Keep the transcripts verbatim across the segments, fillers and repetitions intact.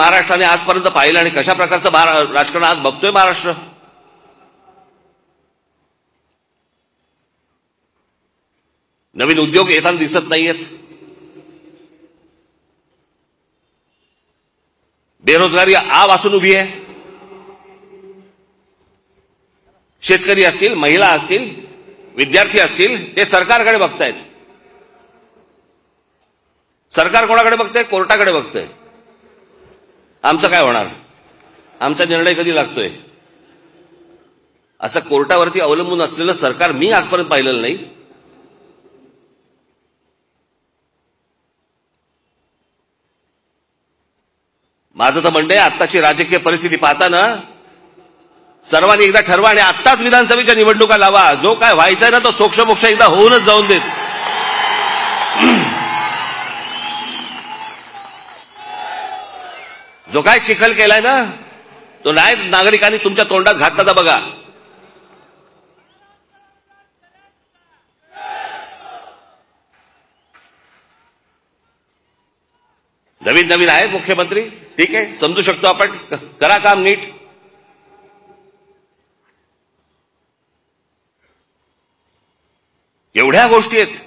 महाराष्ट्राने आजपर्यंत पाहिलं आणि कशा प्रकारचं राजकारण आज बघतोय महाराष्ट्र। नवीन उद्योग येताना दिसत नाहीयेत, बेरोजगारी आव असून उभी आहे। शेतकरी असतील, महिला असतील, विद्यार्थी असतील, ते सरकारकडे बघतायत। सरकार कोणाकडे बघतंय? कोर्टाकडे बघतंय। आमचं काय होणार? आमचा निर्णय कधी लागतोय? असं कोर्टावरती अवलंबून असलेलं सरकार मी आजपर्यंत पाहिलेलं नाही। माझं तर म्हणणं आहे आत्ताची राजकीय परिस्थिती पाहताना सर्वांनी एकदा ठरवा आणि आत्ताच विधानसभेच्या निवडणुका लावा। जो काय व्हायचा आहे ना तो सोक्षमोक्ष एकदा होऊनच जाऊन देत। जो काय चिखल केलाय ना तो नाही नागरिकांनी तुमच्या तोंडात घातला तर बघा। नवीन नवीन आहेत मुख्यमंत्री, ठीक आहे, समजू शकतो आपण, करा काम नीट। एवढ्या गोष्टी आहेत।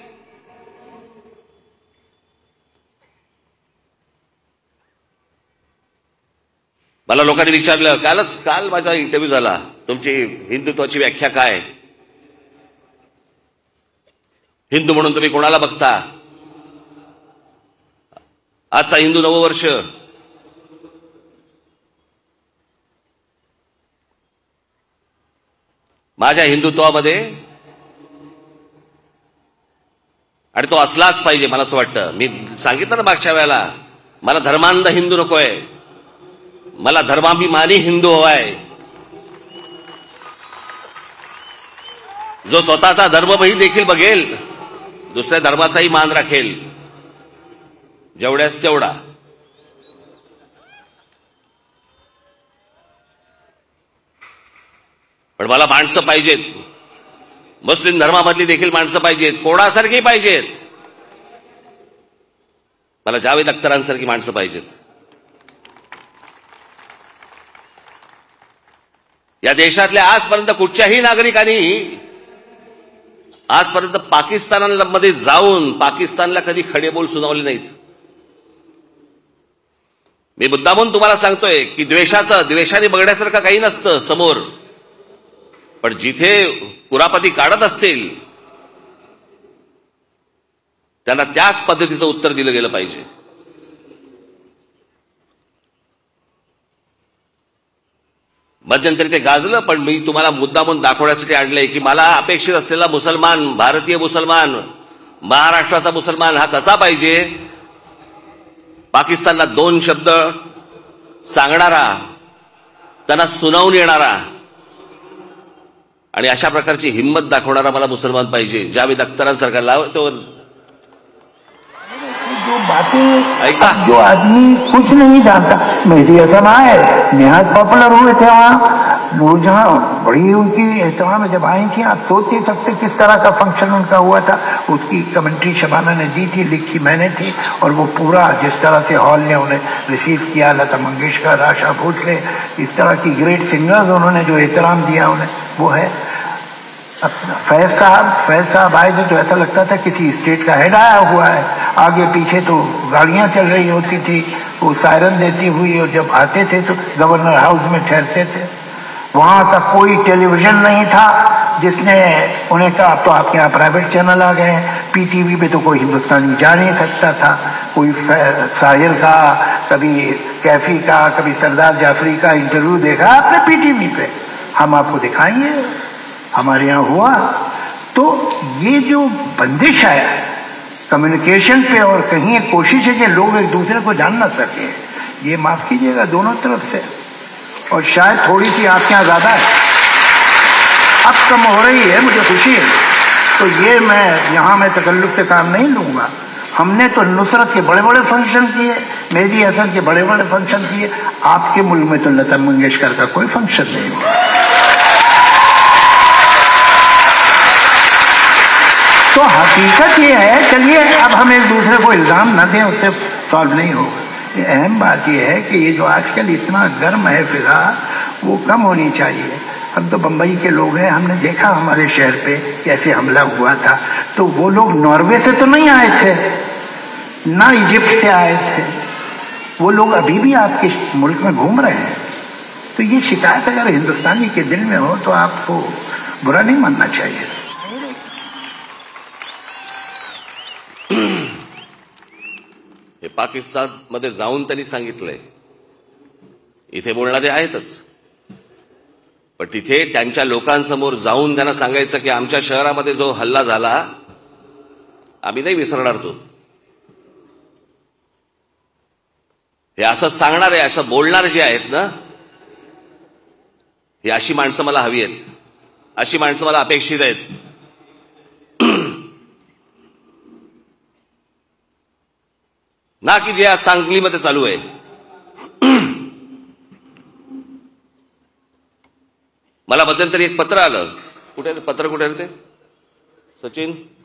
मला लोकांनी विचारलं, कालच काल माझा इंटरव्ह्यू झाला, तुमची हिंदुत्वाची व्याख्या काय, हिंदू म्हणून तुम्ही कोणाला बघता, आजचा हिंदू नववर्ष, माझ्या हिंदुत्वामध्ये, आणि तो असलाच पाहिजे मला असं वाटतं। मी सांगितलं ना मागच्या वेळेला, मला धर्मांध हिंदू नकोय, मला धर्माभिमानी हिंदू हवाय, जो स्वतःचा धर्मही देखील बघेल, दुसऱ्या धर्माचाही मान राखेल जेवढ्यास तेवढा। पण मला माणसं पाहिजेत, मुस्लिम धर्मामधली देखील माणसं पाहिजेत, कोणासारखी पाहिजेत, मला जावेद अख्तरांसारखी माणसं पाहिजेत। या देशातल्या आजपर्यंत कुठच्याही नागरिकांनी आजपर्यंत पाकिस्तानमध्ये जाऊन पाकिस्तानला कधी खडेबोल सुनावले नाहीत। मी मुद्दामून तुम्हाला सांगतोय की द्वेषाचं द्वेषाने बघण्यासारखं काही नसतं समोर, पण जिथे कुरापती काढत असतील त्यांना त्याच पद्धतीचं उत्तर दिलं गेलं पाहिजे। मध्यंतरी ते गाजलं, पण मी तुम्हाला मुद्दामून दाखवण्यासाठी आणलंय की मला अपेक्षित असलेला मुसलमान, भारतीय मुसलमान, महाराष्ट्राचा मुसलमान हा कसा पाहिजे। पाकिस्तानला दोन शब्द सांगणारा, त्यांना सुनावून येणारा आणि अशा प्रकारची हिंमत दाखवणारा मला मुसलमान पाहिजे। जावेद अख्तरांसारखा लावतो जो बातें, जो आदमी कुछ नहीं जानता। मेहदी हसन आए, निहाज पॉपुलर हुए थे वहाँ, वो जहाँ बड़ी उनकी एहतमाम में जब आई थी, आप तो दे सकते किस तरह का फंक्शन उनका हुआ था, उसकी कमेंट्री शबाना ने दी थी, लिखी मैंने थी, और वो पूरा जिस तरह से हॉल ने उन्हें रिसीव किया, लता मंगेशकर, आशा भोसले, इस तरह की ग्रेट सिंगर्स उन्होंने जो एहतराम दिया उन्हें, वो है। फैज साहब फैज साहब आए थे तो ऐसा लगता था किसी स्टेट का हेड आया हुआ है। आगे पीछे तो गाड़ियां चल रही होती थी, वो सायरन देती हुई, और जब आते थे तो गवर्नर हाउस में ठहरते थे। वहाँ का कोई टेलीविजन नहीं था जिसने उन्हें कहा अब तो आपके यहाँ प्राइवेट चैनल आ गए हैं। पीटीवी पे तो कोई हिंदुस्तानी जा नहीं सकता था, कोई साहिर का, कभी कैफी का, कभी सरदार जाफरी का इंटरव्यू देखा आपने पीटीवी पे, हम आपको दिखाएंगे, हमारे यहाँ हुआ। तो ये जो बंदिश आया कम्युनिकेशन पे, और कहीं कोशिश है कि लोग एक दूसरे को जान ना सके, ये माफ कीजिएगा दोनों तरफ से, और शायद थोड़ी सी आपके यहाँ ज्यादा है, अब कम हो रही है, मुझे खुशी है। तो ये मैं यहाँ मैं तकल्लुफ से काम नहीं लूंगा। हमने तो नुसरत के बड़े बड़े फंक्शन किए, मेहदी हसन के बड़े बड़े फंक्शन किए, आपके मुल्क में तो लता मंगेशकर का कोई फंक्शन नहीं हुआ। तो हकीकत ये है, चलिए अब हम एक दूसरे को इल्जाम ना दें, उससे सॉल्व नहीं होगा। ये अहम बात यह है कि ये जो आजकल इतना गर्म है फिजा, वो कम होनी चाहिए। अब तो बम्बई के लोग हैं, हमने देखा हमारे शहर पे कैसे हमला हुआ था, तो वो लोग नॉर्वे से तो नहीं आए थे, ना इजिप्ट से आए थे, वो लोग अभी भी आपके मुल्क में घूम रहे हैं। तो ये शिकायत अगर हिंदुस्तानी के दिल में हो तो आपको बुरा नहीं मानना चाहिए। हे पाकिस्तानमध्ये जाऊन त्यांनी सांगितलंय, इथे बोलणारे आहेतच, पण तिथे त्यांच्या लोकांसमोर जाऊन त्यांना सांगायचं की आमच्या शहरामध्ये जो हल्ला झाला आम्ही नाही विसरणार तो, हे असं सांगणारे, असं बोलणारे जे आहेत ना, हे अशी माणसं मला हवी आहेत, अशी माणसं मला अपेक्षित आहेत। ना कि जे आज सांगली मध्ये चालू आहे। मला मध्यंतरी एक पत्र आलं, कुठे पत्र कुठे आलं ते सचिन